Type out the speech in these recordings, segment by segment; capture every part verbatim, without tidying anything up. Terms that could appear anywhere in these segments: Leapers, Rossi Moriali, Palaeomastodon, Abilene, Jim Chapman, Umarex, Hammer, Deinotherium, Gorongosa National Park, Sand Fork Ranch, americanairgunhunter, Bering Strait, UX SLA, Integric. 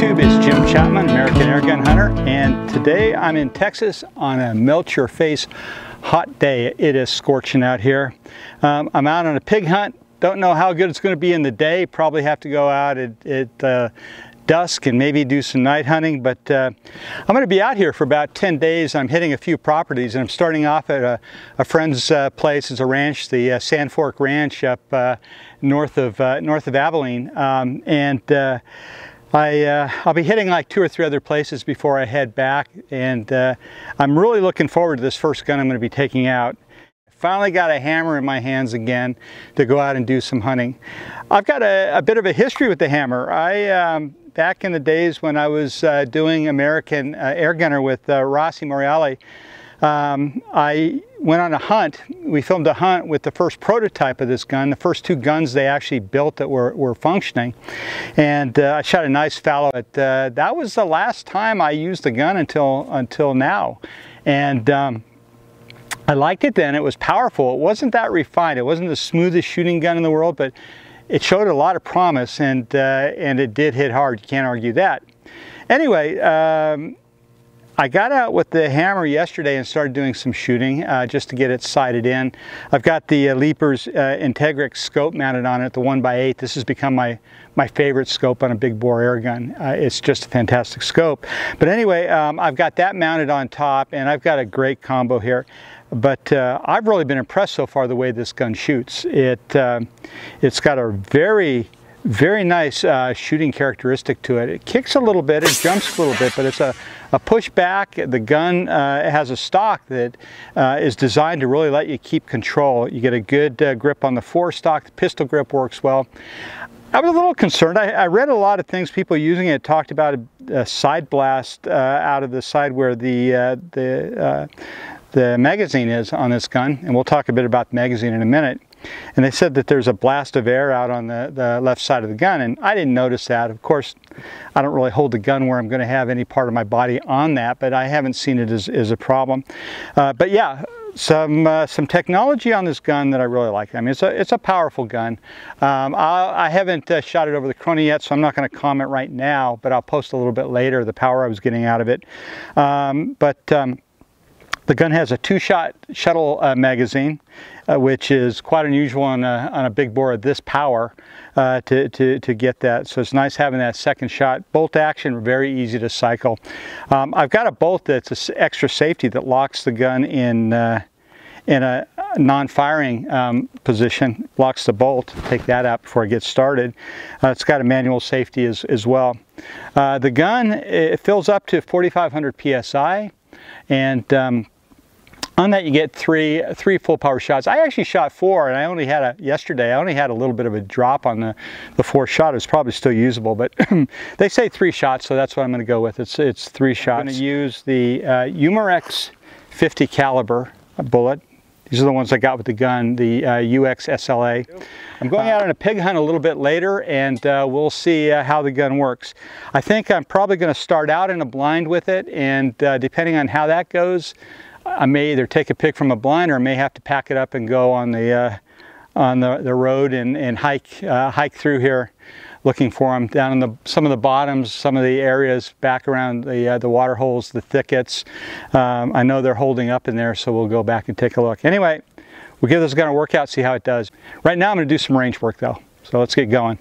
YouTube, it's Jim Chapman, American Airgun Hunter, and today I'm in Texas on a melt-your-face hot day. It is scorching out here. Um, I'm out on a pig hunt. Don't know how good it's going to be in the day. Probably have to go out at, at uh, dusk and maybe do some night hunting, but uh, I'm going to be out here for about ten days. I'm hitting a few properties, and I'm starting off at a, a friend's uh, place. It's a ranch, the uh, Sand Fork Ranch up uh, north of uh, north of Abilene, um, and uh, I, uh, I'll be hitting like two or three other places before I head back, and uh, I'm really looking forward to this first gun I'm going to be taking out. Finally got a hammer in my hands again to go out and do some hunting. I've got a, a bit of a history with the hammer. I um, back in the days when I was uh, doing American uh, Air Gunner with uh, Rossi Moriali, um, I went on a hunt. We filmed a hunt with the first prototype of this gun, the first two guns they actually built that were, were functioning. And uh, I shot a nice fallow. But, uh, that was the last time I used the gun until, until now. And um, I liked it then. It was powerful. It wasn't that refined. It wasn't the smoothest shooting gun in the world, but it showed a lot of promise, and, uh, and it did hit hard. You can't argue that. Anyway, um, I got out with the hammer yesterday and started doing some shooting uh, just to get it sighted in. I've got the uh, Leapers uh, Integric scope mounted on it, the one by eight. This has become my, my favorite scope on a big bore air gun. Uh, it's just a fantastic scope. But anyway, um, I've got that mounted on top, and I've got a great combo here. But uh, I've really been impressed so far the way this gun shoots. It, uh, it's got a very, very nice uh, shooting characteristic to it. It kicks a little bit, it jumps a little bit, but it's a, a pushback. The gun uh, has a stock that uh, is designed to really let you keep control. You get a good uh, grip on the forestock. The pistol grip works well. I was a little concerned. I, I read a lot of things people using it talked about a, a side blast uh, out of the side where the uh, the uh, the magazine is on this gun, and we'll talk a bit about the magazine in a minute. And they said that there's a blast of air out on the, the left side of the gun, and I didn't notice that. Of course, I don't really hold the gun where I'm going to have any part of my body on that, but I haven't seen it as, as a problem. Uh, but yeah, some uh, some technology on this gun that I really like. I mean, it's a, it's a powerful gun. Um, I, I haven't uh, shot it over the chrono yet, so I'm not going to comment right now, but I'll post a little bit later the power I was getting out of it. Um, but... Um, The gun has a two-shot shuttle uh, magazine, uh, which is quite unusual on a, on a big bore of this power uh, to, to, to get that. So it's nice having that second shot. Bolt action, very easy to cycle. Um, I've got a bolt that's an extra safety that locks the gun in, uh, in a non-firing um, position, locks the bolt. Take that out before it gets started. Uh, it's got a manual safety as, as well. Uh, the gun, it fills up to forty-five hundred P S I, and um, on that you get three three full power shots. I actually shot four, and I only had a yesterday I only had a little bit of a drop on the, the fourth shot. It was probably still usable, but they say three shots, so that's what I'm going to go with. It's it's three shots. I'm going to use the uh, Umarex fifty caliber bullet. These are the ones I got with the gun, the uh, U X S L A. I'm going out on a pig hunt a little bit later, and uh, we'll see uh, how the gun works. I think I'm probably going to start out in a blind with it, and uh, depending on how that goes, I may either take a pick from a blind, or I may have to pack it up and go on the uh, on the, the road and, and hike uh, hike through here, looking for them down in the, some of the bottoms, some of the areas back around the, uh, the water holes, the thickets. Um, I know they're holding up in there, so we'll go back and take a look. Anyway, we'll give this gun a workout, see how it does. Right now I'm going to do some range work though, so let's get going.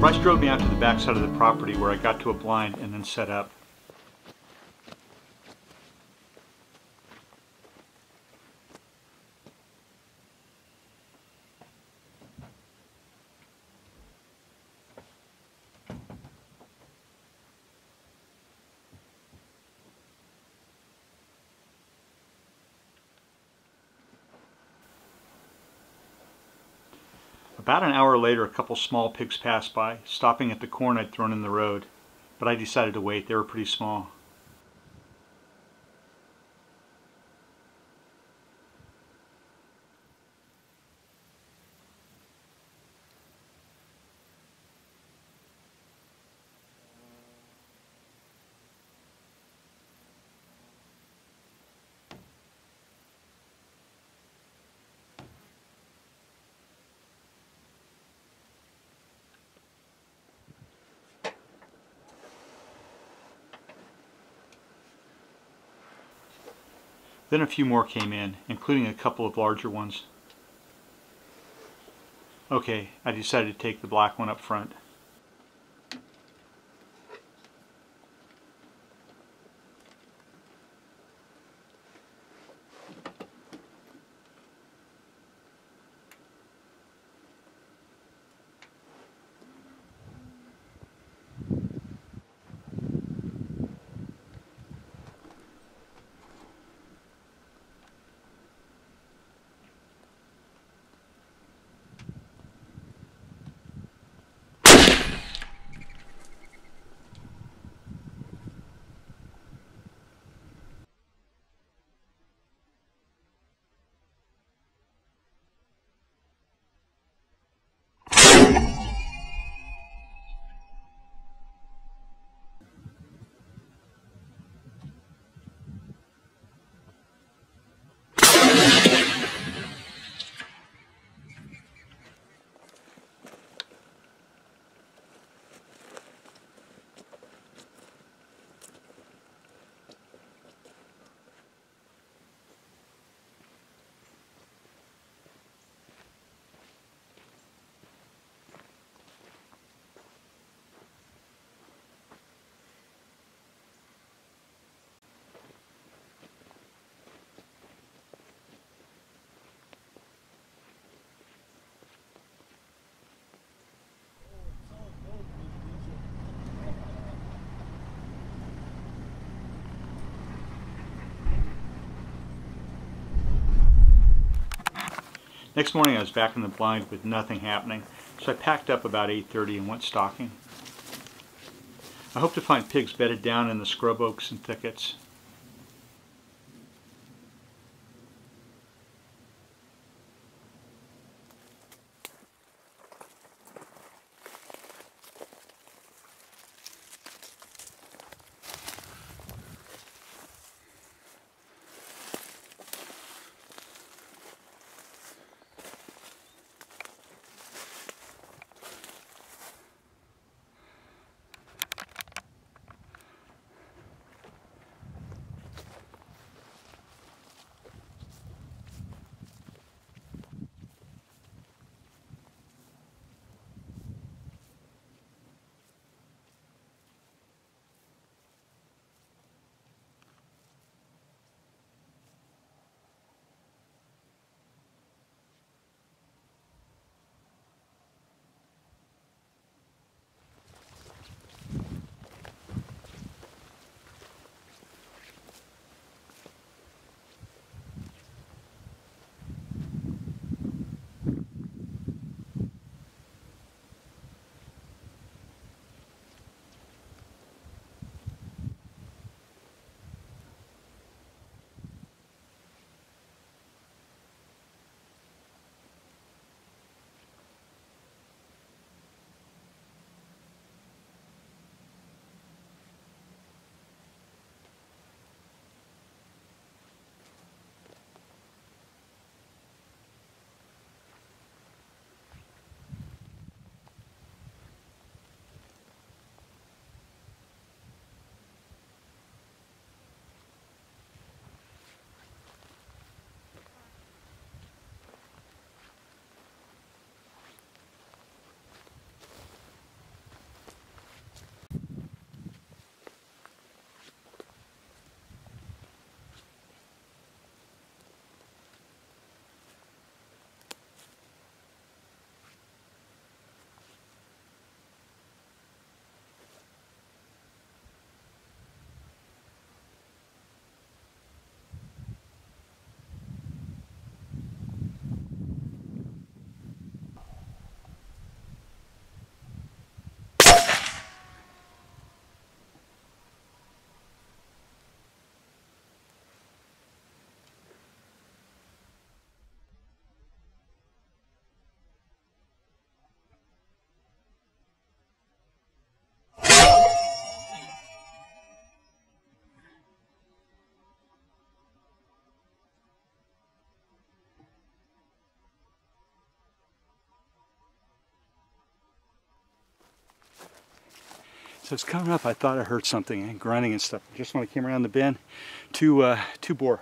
Bryce drove me out to the back side of the property where I got to a blind and then set up. About an hour later, a couple small pigs passed by, stopping at the corn I'd thrown in the road, but I decided to wait. They were pretty small. Then a few more came in, including a couple of larger ones. Okay, I decided to take the black one up front. Next morning I was back in the blind with nothing happening, so I packed up about eight thirty and went stalking. I hope to find pigs bedded down in the scrub oaks and thickets. So it's coming up. I thought I heard something and grunting and stuff. Just when I came around the bend, two uh, two boar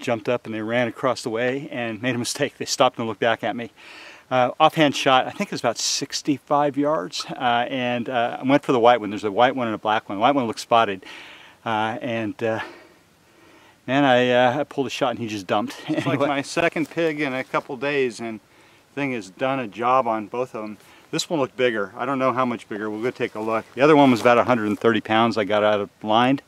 jumped up and they ran across the way and made a mistake. They stopped and looked back at me. Uh, offhand shot, I think it was about sixty-five yards, uh, and uh, I went for the white one. There's a white one and a black one. The white one looked spotted, uh, and uh, man, I, uh, I pulled a shot and he just dumped. It's like my second pig in a couple days, and the thing has done a job on both of them. This one looked bigger. I don't know how much bigger. We'll go take a look. The other one was about one hundred thirty pounds. I got out of blind.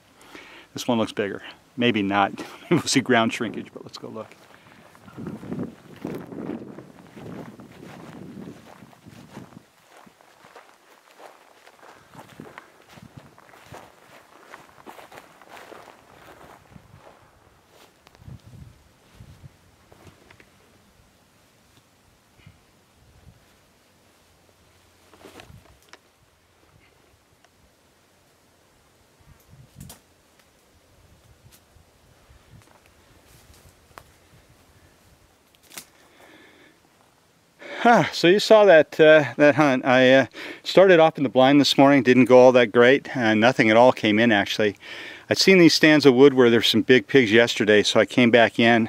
This one looks bigger. Maybe not. We'll see ground shrinkage, but let's go look. Huh, so you saw that uh, that hunt. I uh, started off in the blind this morning, didn't go all that great. Uh, nothing at all came in, actually. I'd seen these stands of wood where there's some big pigs yesterday, so I came back in.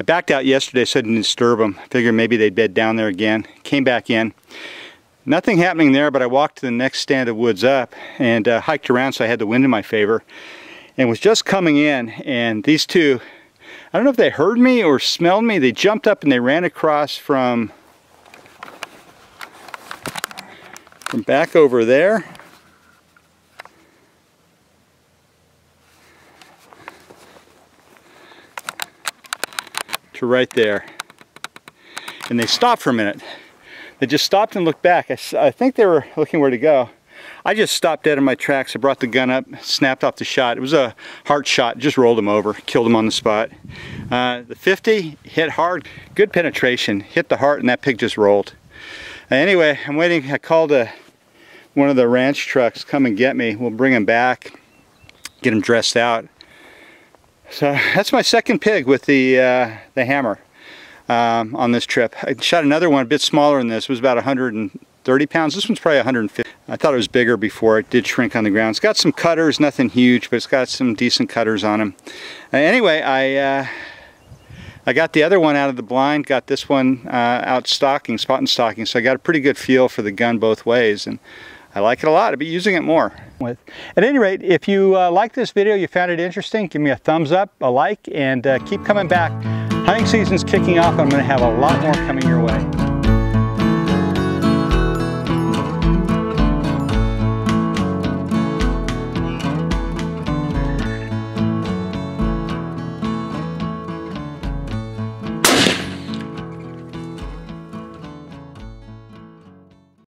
I backed out yesterday, so I didn't disturb them. Figured maybe they'd bed down there again. Came back in. Nothing happening there, but I walked to the next stand of woods up and uh, hiked around, so I had the wind in my favor. And was just coming in, and these two, I don't know if they heard me or smelled me. They jumped up and they ran across from... From back over there. To right there. And they stopped for a minute. They just stopped and looked back. I, I think they were looking where to go. I just stopped dead in my tracks. I brought the gun up, snapped off the shot. It was a heart shot, just rolled him over, killed him on the spot. Uh, the fifty hit hard, good penetration, hit the heart, and that pig just rolled. Anyway, I'm waiting. I called a, one of the ranch trucks, come and get me. We'll bring him back, get him dressed out. So that's my second pig with the, uh, the hammer um, on this trip. I shot another one a bit smaller than this. It was about one hundred thirty pounds. This one's probably one hundred fifty. I thought it was bigger before. It did shrink on the ground. It's got some cutters, nothing huge, but it's got some decent cutters on them. Uh, anyway, I... Uh, I got the other one out of the blind, got this one uh, out stocking, spot and stocking, so I got a pretty good feel for the gun both ways, and I like it a lot. I'll be using it more. With. At any rate, if you uh, like this video, you found it interesting, give me a thumbs up, a like, and uh, keep coming back. Hunting season's kicking off, and I'm going to have a lot more coming your way.